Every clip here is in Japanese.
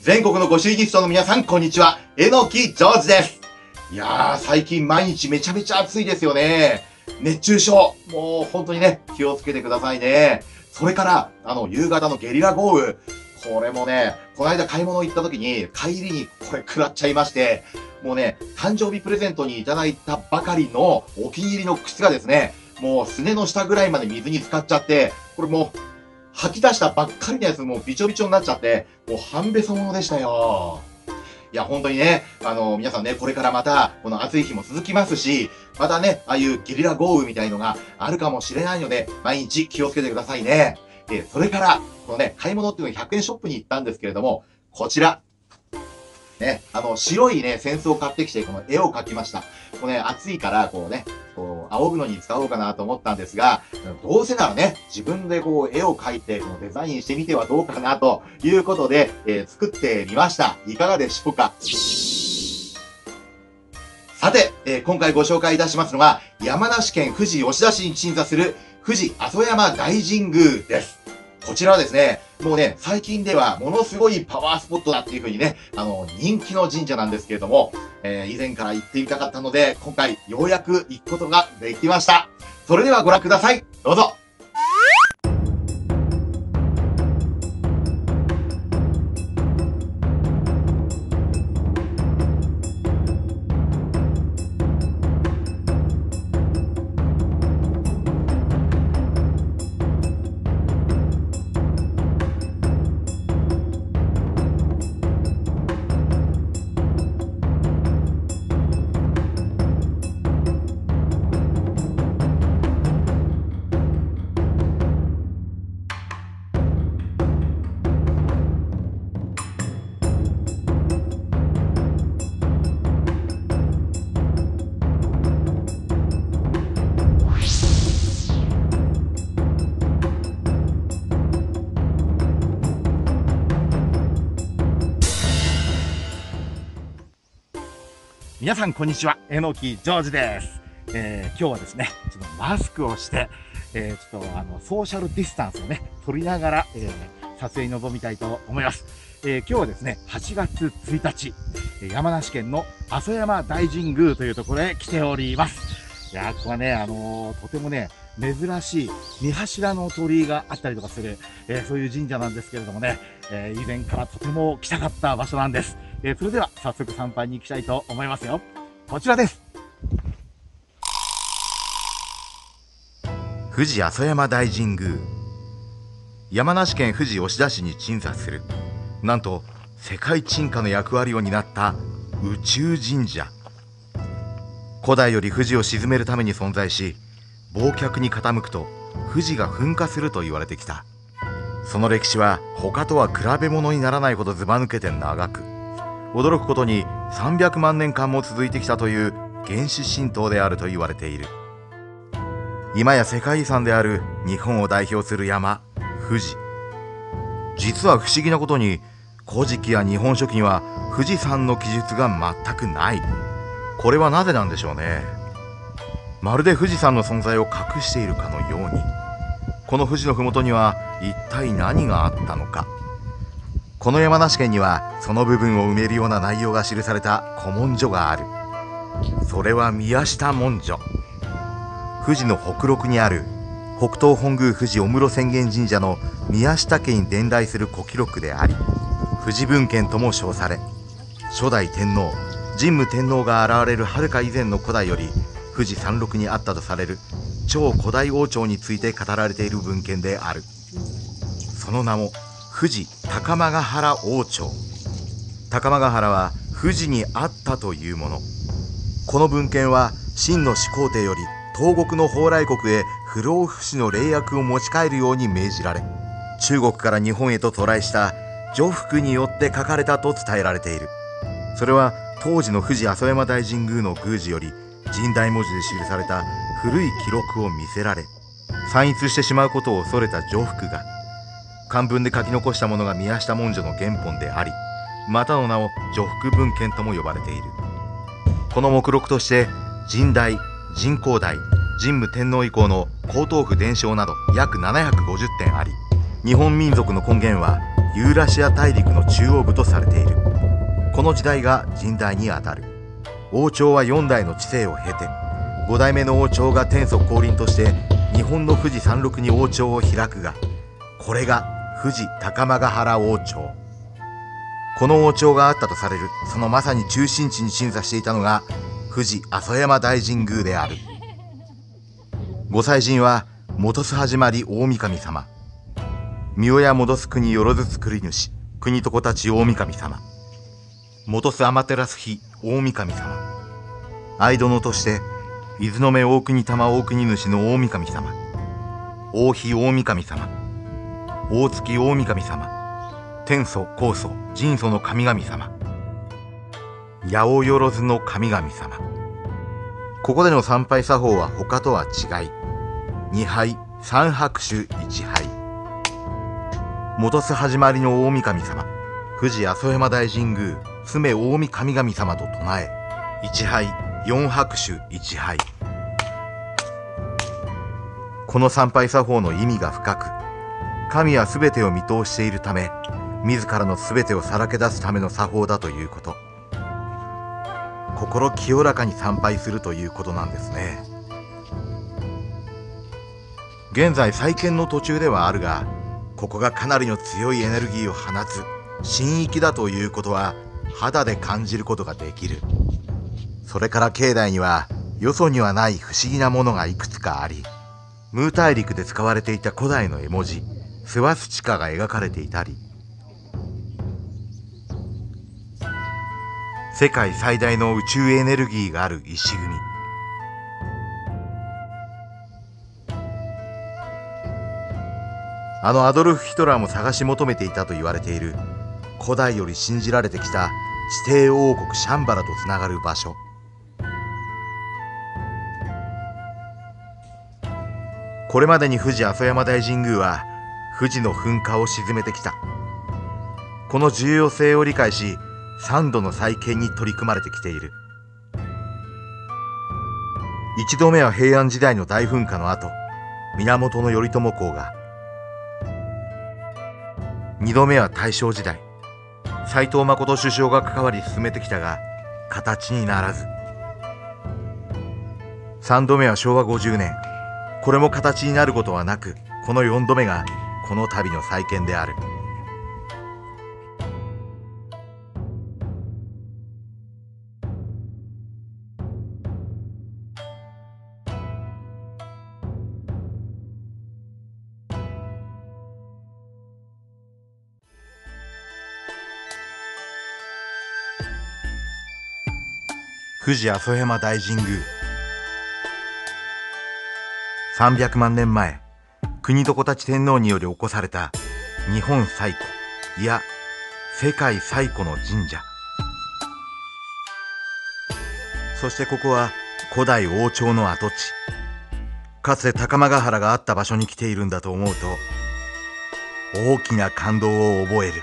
全国のご祝儀ストの皆さん、こんにちは。えのきジョージです。いやー、最近毎日めちゃめちゃ暑いですよね。熱中症、もう本当にね、気をつけてくださいね。それから、夕方のゲリラ豪雨。これもね、この間買い物行った時に、帰りにこれ食らっちゃいまして、もうね、誕生日プレゼントにいただいたばかりのお気に入りの靴がですね、もうすねの下ぐらいまで水に浸かっちゃって、これもう吐き出したばっかりのやつもうびちょびちょになっちゃって、もう半べそものでしたよ。いや、本当にね、皆さんね、これからまた、この暑い日も続きますし、またね、ああいうゲリラ豪雨みたいのがあるかもしれないので、毎日気をつけてくださいね。それから、このね、買い物っていうのは100円ショップに行ったんですけれども、こちら。ね、白いね、扇子を買ってきて、この絵を描きました。これね、暑いから、こうね、こう、仰ぐのに使おうかなと思ったんですが、どうせならね、自分でこう、絵を描いて、このデザインしてみてはどうかな、ということで、作ってみました。いかがでしょうか？さて、今回ご紹介いたしますのが、山梨県富士吉田市に鎮座する、富士阿蘇山大神宮です。こちらはですね、もうね、最近ではものすごいパワースポットだっていう風にね、人気の神社なんですけれども、以前から行ってみたかったので、今回ようやく行くことができました。それではご覧ください。どうぞ。皆さん、こんにちは。えのきジョージです。今日はですね、ちょっとマスクをして、ちょっとソーシャルディスタンスをね、取りながら、撮影に臨みたいと思います。今日はですね、8月1日、山梨県の阿蘇山大神宮というところへ来ております。いやー、ここはね、とてもね、珍しい三柱の鳥居があったりとかする、そういう神社なんですけれどもね、以前からとても来たかった場所なんです。それでは早速参拝に行きたいと思いますよ。こちらです。富士阿蘇山大神宮。山梨県富士吉田市に鎮座する、なんと世界鎮火の役割を担った宇宙神社。古代より富士を鎮めるために存在し、忘却に傾くと富士が噴火すると言われてきた。その歴史は他とは比べ物にならないほどずば抜けて長く、驚くことに300万年間も続いてきたという原始神道であると言われている。今や世界遺産である日本を代表する山、富士。実は不思議なことに、古事記や日本書紀には富士山の記述が全くない。これはなぜなんでしょうね。まるで富士山の存在を隠しているかのように、この富士の麓には一体何があったのか。この山梨県にはその部分を埋めるような内容が記された古文書がある。それは宮下文書。富士の北麓にある北東本宮富士御室浅間神社の宮下家に伝来する古記録であり、富士文献とも称され、初代天皇神武天皇が現れるはるか以前の古代より富士山麓にあったとされる超古代王朝について語られている文献である。その名も富士高間ヶ原王朝。高間ヶ原は富士にあったというもの。この文献は秦の始皇帝より東国の蓬莱国へ不老不死の霊薬を持ち帰るように命じられ、中国から日本へと渡来した徐福によって書かれたと伝えられている。それは当時の富士阿蘇山大神宮の宮司より神代文字で記された古い記録を見せられ、散逸してしまうことを恐れた徐福が漢文で書き残したものが宮下文書の原本であり、またの名を徐福文献とも呼ばれている。この目録として神代、神皇代、神武天皇以降の皇統譜伝承など約750点あり、日本民族の根源はユーラシア大陸の中央部とされている。この時代が神代にあたる。王朝は4代の治世を経て、5代目の王朝が天祖降臨として日本の富士山麓に王朝を開くが、これが富士高間ヶ原王朝。この王朝があったとされるそのまさに中心地に鎮座していたのが富士阿蘇山大神宮である。ご祭神は戻す始まり大神様、御親戻す国よろず作り主国と子たち大神様、戻す天照日大神様、愛殿として伊豆の目大国玉大国主の大神様、大日大神様、大月大神様、天祖高祖神祖の神々様、八百万の神々様。ここでの参拝作法は他とは違い、二拝三拍手一拝。戻す始まりの大神様、富士阿蘇山大神宮詰大神々様と唱え、一拝四拍手一拝。この参拝作法の意味が深く、神は全てを見通しているため、自らの全てをさらけ出すための作法だということ。心清らかに参拝するということなんですね。現在再建の途中ではあるが、ここがかなりの強いエネルギーを放つ神域だということは肌で感じることができる。それから境内にはよそにはない不思議なものがいくつかあり、ムー大陸で使われていた古代の絵文字スワスチカが描かれていたり、世界最大の宇宙エネルギーがある石組み、あのアドルフ・ヒトラーも探し求めていたと言われている、古代より信じられてきた地底王国シャンバラとつながる場所。これまでに富士阿蘇山大神宮は富士の噴火を沈めてきた。この重要性を理解し、3度の再建に取り組まれてきている。1度目は平安時代の大噴火の後、源頼朝公が、2度目は大正時代、斎藤誠首相が関わり進めてきたが形にならず、3度目は昭和50年、これも形になることはなく、この4度目がこの度の再建である。富士阿蘇山大神宮。300万年前、国と子たち天皇により起こされた日本最古、いや世界最古の神社。そしてここは古代王朝の跡地、かつて高間ヶ原があった場所に来ているんだと思うと大きな感動を覚える。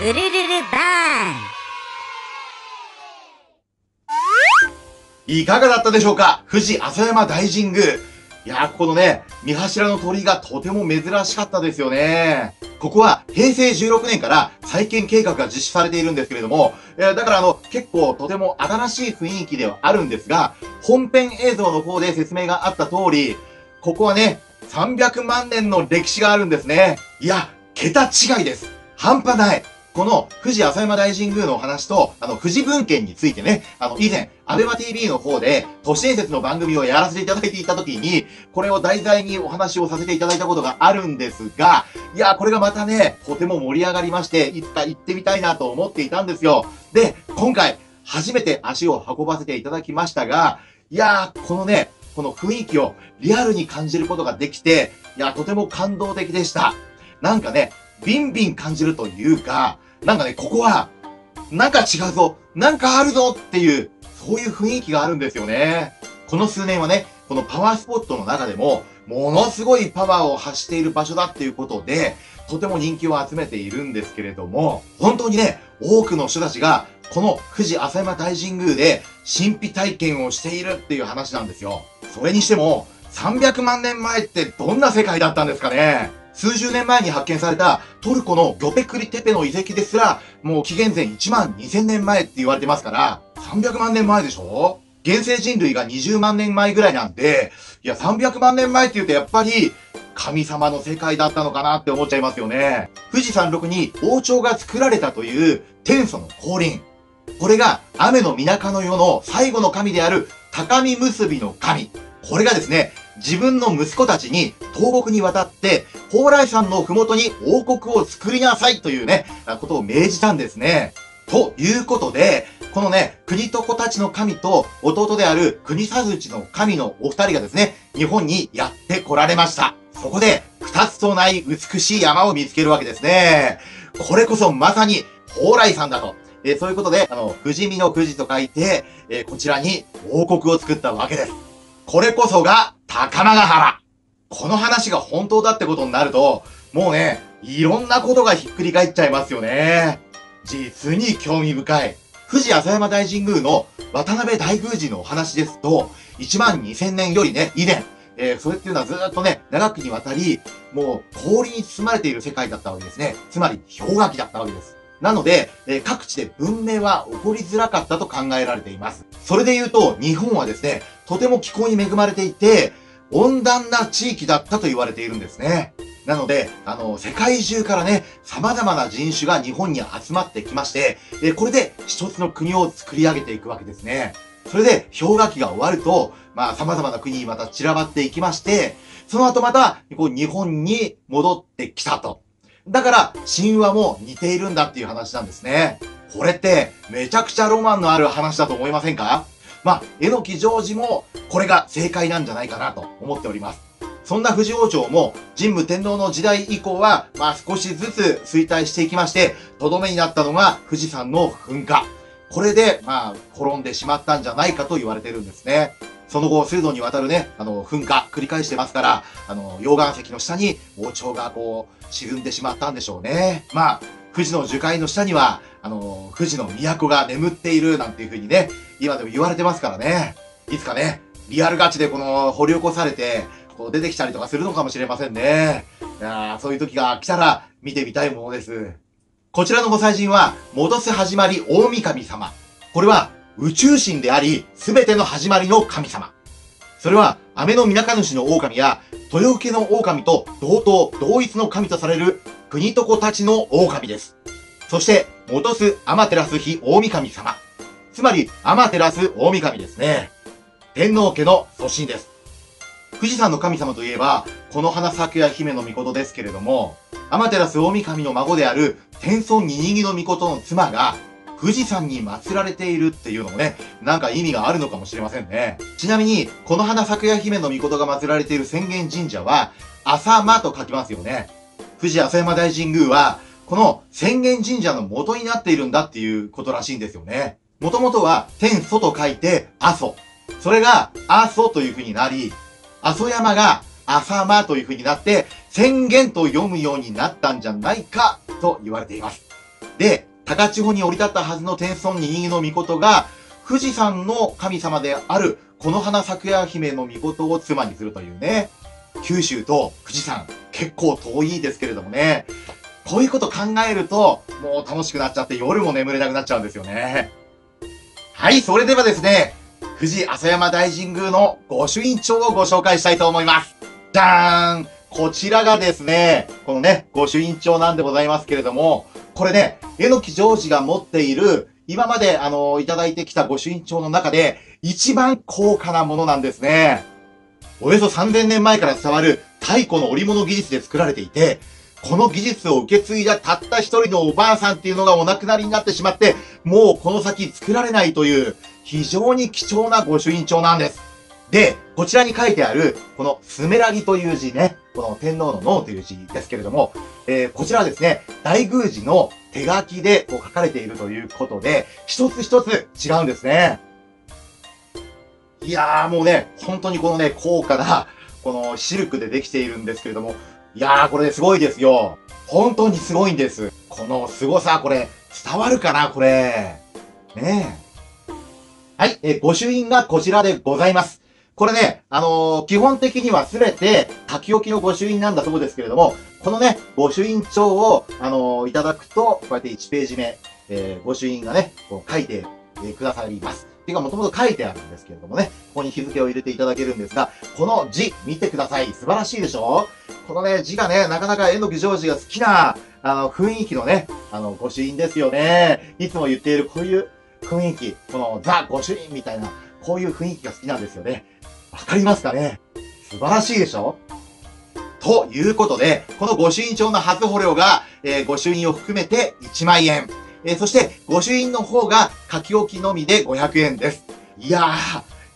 うるるるばーん、いかがだったでしょうか。富士阿蘇山大神宮、いや、ここのね、三柱の鳥居がとても珍しかったですよね。ここは平成16年から再建計画が実施されているんですけれども、だから結構とても新しい雰囲気ではあるんですが、本編映像の方で説明があった通り、ここはね、300万年の歴史があるんですね。いや、桁違いです。半端ない。この富士阿蘇山大神宮のお話と、富士文献についてね、以前、アベマ TV の方で、都市伝説の番組をやらせていただいていた時に、これを題材にお話をさせていただいたことがあるんですが、いや、これがまたね、とても盛り上がりまして、行ってみたいなと思っていたんですよ。で、今回、初めて足を運ばせていただきましたが、いや、この雰囲気をリアルに感じることができて、いや、とても感動的でした。なんかね、ビンビン感じるというか、なんかね、ここは、なんか違うぞ、なんかあるぞっていう、そういう雰囲気があるんですよね。この数年はね、このパワースポットの中でも、ものすごいパワーを発している場所だっていうことで、とても人気を集めているんですけれども、本当にね、多くの人たちが、この富士浅山大神宮で神秘体験をしているっていう話なんですよ。それにしても、300万年前ってどんな世界だったんですかね。数十年前に発見されたトルコのgöbekli tepeの遺跡ですら、もう紀元前1万2000年前って言われてますから、300万年前でしょ？現世人類が20万年前ぐらいなんで、いや300万年前って言うとやっぱり神様の世界だったのかなって思っちゃいますよね。富士山麓に王朝が作られたという天祖の降臨。これが雨の港の世の最後の神である高御結びの神。これがですね、自分の息子たちに東国に渡って蓬莱山の麓に王国を作りなさいというね、ことを命じたんですね。ということで、このね、国と子たちの神と弟である国授内の神のお二人がですね、日本にやって来られました。そこで、二つとない美しい山を見つけるわけですね。これこそまさに蓬莱山だと。そういうことで、富士見の富士と書いて、こちらに王国を作ったわけです。これこそが高長原。この話が本当だってことになると、もうね、いろんなことがひっくり返っちゃいますよね。実に興味深い。富士浅山大神宮の渡辺大宮司のお話ですと、1万2000年よりね、以前、それっていうのはずっとね、長きにわたり、もう氷に包まれている世界だったわけですね。つまり氷河期だったわけです。なので、各地で文明は起こりづらかったと考えられています。それで言うと、日本はですね、とても気候に恵まれていて、温暖な地域だったと言われているんですね。なので、世界中からね、様々な人種が日本に集まってきまして、これで一つの国を作り上げていくわけですね。それで、氷河期が終わると、まあ、様々な国にまた散らばっていきまして、その後また、こう、日本に戻ってきたと。だから、神話も似ているんだっていう話なんですね。これって、めちゃくちゃロマンのある話だと思いませんか？まあ、榎木常時も、これが正解なんじゃないかなと思っております。そんな富士王朝も、神武天皇の時代以降は、まあ少しずつ衰退していきまして、とどめになったのが富士山の噴火。これで、まあ、滅んでしまったんじゃないかと言われてるんですね。その後、数度にわたるね、噴火、繰り返してますから、溶岩石の下に王朝がこう、沈んでしまったんでしょうね。まあ、富士の樹海の下には、富士の都が眠っているなんていうふうにね、今でも言われてますからね。いつかね、リアルガチでこの、掘り起こされて、こう出てきたりとかするのかもしれませんね。いやー、そういう時が来たら、見てみたいものです。こちらのご祭神は、戻す始まり大神様。これは、宇宙神であり、すべての始まりの神様。それは、雨の港主の狼や、豊受の狼と同等、同一の神とされる、国と子たちの狼です。そして、戻す天照日大神様。つまり、天照大神ですね。天皇家の祖神です。富士山の神様といえば、この花咲夜姫の御事ですけれども、天照大神の孫である、天孫ニニギの御事の妻が、富士山に祀られているっていうのもね、なんか意味があるのかもしれませんね。ちなみに、この花咲夜姫の御事が祀られている浅間神社は、浅間と書きますよね。富士浅山大神宮は、この浅間神社の元になっているんだっていうことらしいんですよね。もともとは、天祖と書いて、阿蘇。それが、阿蘇という風になり、阿蘇山が、浅間という風になって、浅間と読むようになったんじゃないか、と言われています。で、高千穂に降り立ったはずの天孫ニニギの御事が、富士山の神様である、この花咲夜姫の御事を妻にするというね。九州と富士山、結構遠いですけれどもね。こういうこと考えると、もう楽しくなっちゃって夜も眠れなくなっちゃうんですよね。はい、それではですね、富士浅山大神宮の御朱印帳をご紹介したいと思います。じゃーん！こちらがですね、このね、御朱印帳なんでございますけれども、これね、榎木常時が持っている、今までいただいてきた御朱印帳の中で、一番高価なものなんですね。およそ3000年前から伝わる太古の織物技術で作られていて、この技術を受け継いだたった一人のおばあさんっていうのがお亡くなりになってしまって、もうこの先作られないという、非常に貴重な御朱印帳なんです。で、こちらに書いてある、このスメラギという字ね、この天皇の脳という字ですけれども、こちらはですね、大宮司の手書きでこう書かれているということで、一つ一つ違うんですね。いやーもうね、本当にこのね、高価なこのシルクでできているんですけれども、いやーこれすごいですよ。本当にすごいんです。この凄さ、これ伝わるかなこれ。ねえ。はい、御朱印がこちらでございます。これね、基本的にはすべて書き置きの御朱印なんだそうですけれども、このね、御朱印帳を、いただくと、こうやって1ページ目、御朱印がね、こう書いてくださります。ていうか、もともと書いてあるんですけれどもね、ここに日付を入れていただけるんですが、この字、見てください。素晴らしいでしょ？このね、字がね、なかなか榎木ジョージが好きな、雰囲気のね、御朱印ですよね。いつも言っているこういう雰囲気、このザ・御朱印みたいな、こういう雰囲気が好きなんですよね。わかりますかね？素晴らしいでしょ？ということで、この御朱印帳の初穂料が、御朱印を含めて1万円。そして、御朱印の方が書き置きのみで500円です。いや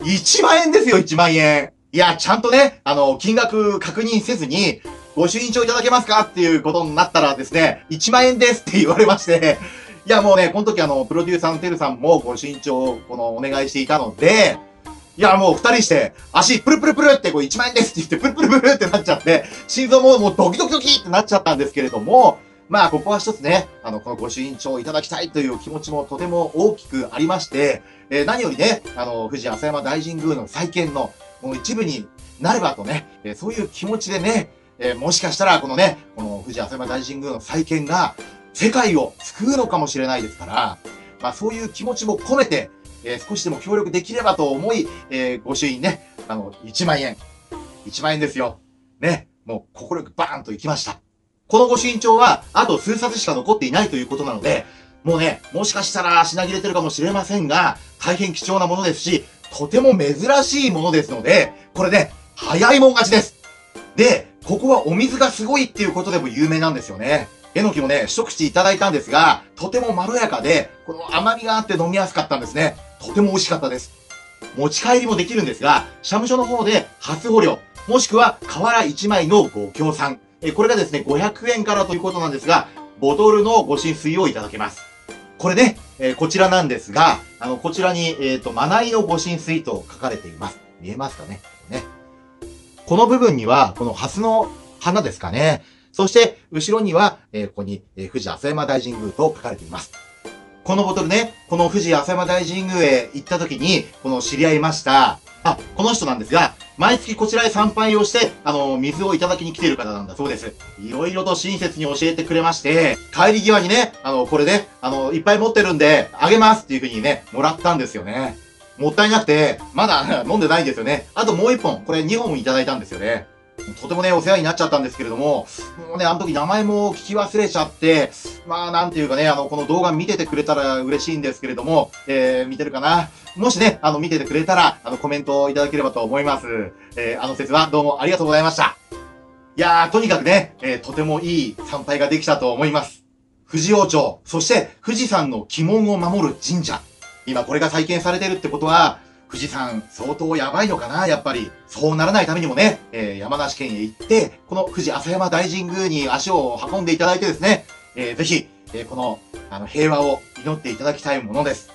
ー、1万円ですよ、1万円。いや、ちゃんとね、金額確認せずに、御朱印帳いただけますかっていうことになったらですね、1万円ですって言われまして、いやもうね、この時プロデューサーのてるさんも御朱印帳をお願いしていたので、いや、もう2人して、足、プルプルプルって、こう、1万円ですって言って、プルプルプルってなっちゃって、心臓ももうドキドキドキってなっちゃったんですけれども、まあ、ここは一つね、この御朱印帳をいただきたいという気持ちもとても大きくありまして、何よりね、富士浅山大神宮の再建の、もう一部になればとね、そういう気持ちでね、もしかしたら、このね、この富士浅山大神宮の再建が、世界を救うのかもしれないですから、まあ、そういう気持ちも込めて、少しでも協力できればと思い、御朱印ね、1万円。1万円ですよ。ね。もう、心よくバーンと行きました。この御朱印帳は、あと数冊しか残っていないということなので、もうね、もしかしたら品切れてるかもしれませんが、大変貴重なものですし、とても珍しいものですので、これね、早いもん勝ちです。で、ここはお水がすごいっていうことでも有名なんですよね。えのきもね、一口いただいたんですが、とてもまろやかで、この甘みがあって飲みやすかったんですね。とても美味しかったです。持ち帰りもできるんですが、社務所の方で初穂料、もしくは瓦1枚のご協賛。これがですね、500円からということなんですが、ボトルのご浸水をいただけます。これね、こちらなんですが、こちらに、まないのご浸水と書かれています。見えますかね？この部分には、この蓮の花ですかね。そして、後ろには、ここに、富士浅山大神宮と書かれています。このボトルね、この富士浅山大神宮へ行った時に、知り合いました。あ、この人なんですが、毎月こちらへ参拝をして、水をいただきに来ている方なんだそうです。いろいろと親切に教えてくれまして、帰り際にね、これね、いっぱい持ってるんで、あげますっていう風にね、もらったんですよね。もったいなくて、まだ飲んでないんですよね。あともう1本、これ2本いただいたんですよね。とてもね、お世話になっちゃったんですけれども、もうね、あの時名前も聞き忘れちゃって、まあ、なんていうかね、この動画見ててくれたら嬉しいんですけれども、見てるかな？もしね、見ててくれたら、コメントをいただければと思います。あの節はどうもありがとうございました。いやー、とにかくね、とてもいい参拝ができたと思います。富士王朝、そして富士山の鬼門を守る神社。今これが再建されてるってことは、富士山相当やばいのかなやっぱり。そうならないためにもね、山梨県へ行って、この富士浅山大神宮に足を運んでいただいてですね、ぜひ、この、平和を祈っていただきたいものです。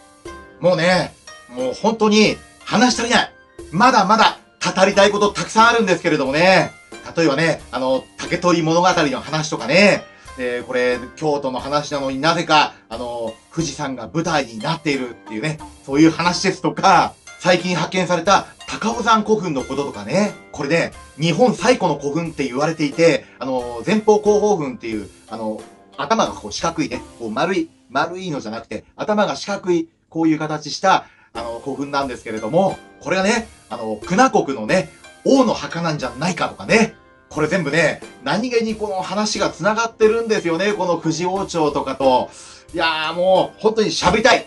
もうね、もう本当に話し足りない。まだまだ語りたいことたくさんあるんですけれどもね、例えばね、竹取物語の話とかね、これ、京都の話なのになぜか、富士山が舞台になっているっていうね、そういう話ですとか、最近発見された高尾山古墳のこととかね。これね、日本最古の古墳って言われていて、前方後方墳っていう、頭がこう四角いね、こう丸いのじゃなくて、頭が四角い、こういう形した、古墳なんですけれども、これがね、久那国のね、王の墓なんじゃないかとかね。これ全部ね、何気にこの話が繋がってるんですよね、この富士王朝とかと。いやーもう、本当に喋りたい。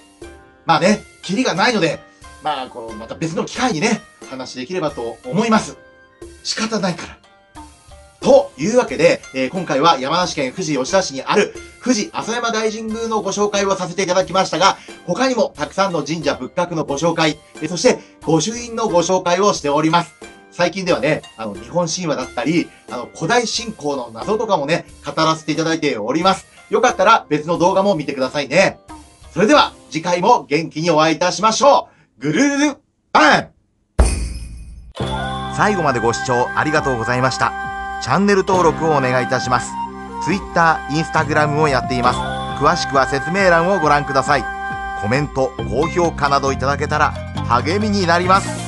まあね、キリがないので、まあ、こう、また別の機会にね、話できればと思います。仕方ないから。というわけで、今回は山梨県富士吉田市にある富士浅山大神宮のご紹介をさせていただきましたが、他にもたくさんの神社仏閣のご紹介、そして御朱印のご紹介をしております。最近ではね、日本神話だったり、古代信仰の謎とかもね、語らせていただいております。よかったら別の動画も見てくださいね。それでは、次回も元気にお会いいたしましょう。ぐるるる、バン！最後までご視聴ありがとうございました。チャンネル登録をお願いいたします。Twitter、Instagram をやっています。詳しくは説明欄をご覧ください。コメント、高評価などいただけたら励みになります。